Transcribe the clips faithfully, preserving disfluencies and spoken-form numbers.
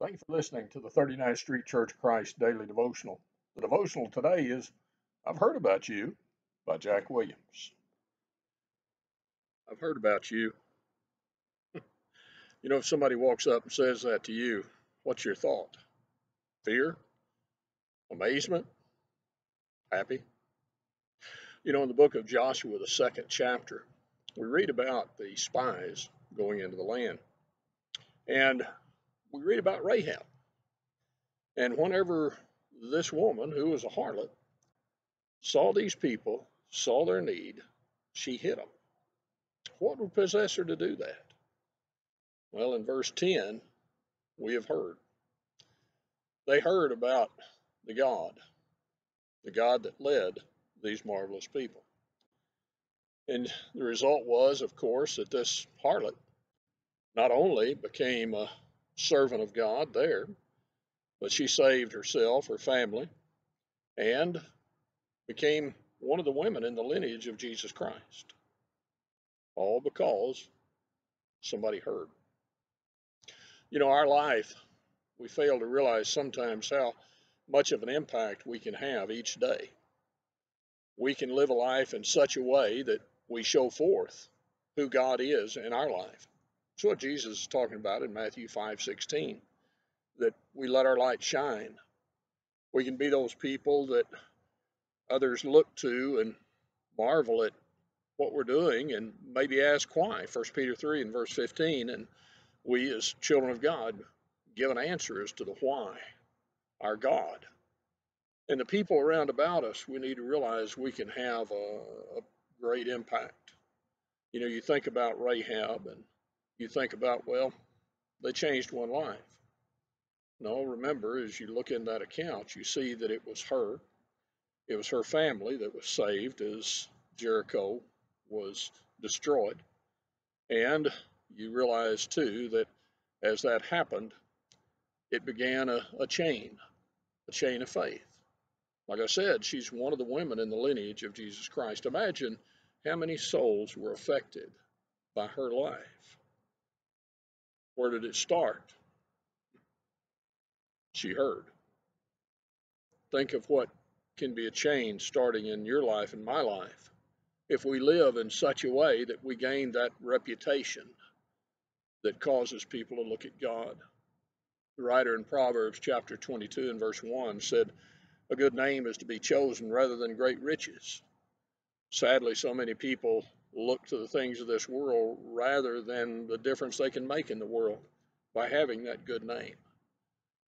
Thank you for listening to the thirty-ninth Street Church of Christ Daily Devotional. The devotional today is I've Heard About You by Jack Williams. I've heard about you. You know, if somebody walks up and says that to you, what's your thought? Fear? Amazement? Happy? You know, in the book of Joshua, the second chapter, we read about the spies going into the land. And we read about Rahab. And whenever this woman, who was a harlot, saw these people, saw their need, she hid them. What would possess her to do that? Well, in verse ten, we have heard. They heard about the God, the God that led these marvelous people. And the result was, of course, that this harlot not only became a servant of God there, but she saved herself, her family, and became one of the women in the lineage of Jesus Christ. All because somebody heard. You know, our life, we fail to realize sometimes how much of an impact we can have each day. We can live a life in such a way that we show forth who God is in our life. That's what Jesus is talking about in Matthew five sixteen, that we let our light shine. We can be those people that others look to and marvel at what we're doing and maybe ask why. First Peter three and verse fifteen, and we as children of God give an answer as to the why, our God. And the people around about us, we need to realize we can have a, a great impact. You know, you think about Rahab and you think about, well, they changed one life. No, remember, as you look in that account, you see that it was her. It was her family that was saved as Jericho was destroyed. And you realize, too, that as that happened, it began a, a chain, a chain of faith. Like I said, she's one of the women in the lineage of Jesus Christ. Imagine how many souls were affected by her life. Where did it start? She heard. Think of what can be a chain starting in your life and my life if we live in such a way that we gain that reputation that causes people to look at God. The writer in Proverbs chapter twenty-two and verse one said, "A good name is to be chosen rather than great riches." Sadly, so many people look to the things of this world rather than the difference they can make in the world by having that good name.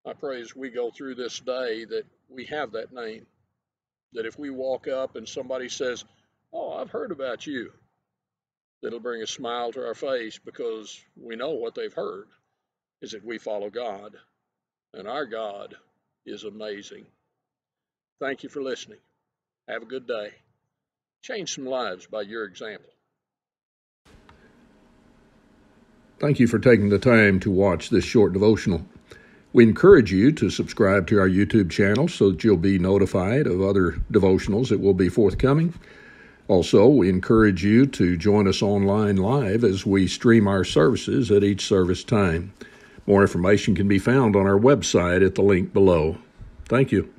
I pray as we go through this day that we have that name, that if we walk up and somebody says, "Oh, I've heard about you," that'll bring a smile to our face because we know what they've heard is that we follow God, and our God is amazing. Thank you for listening. Have a good day. Change some lives by your example. Thank you for taking the time to watch this short devotional. We encourage you to subscribe to our YouTube channel so that you'll be notified of other devotionals that will be forthcoming. Also, we encourage you to join us online live as we stream our services at each service time. More information can be found on our website at the link below. Thank you.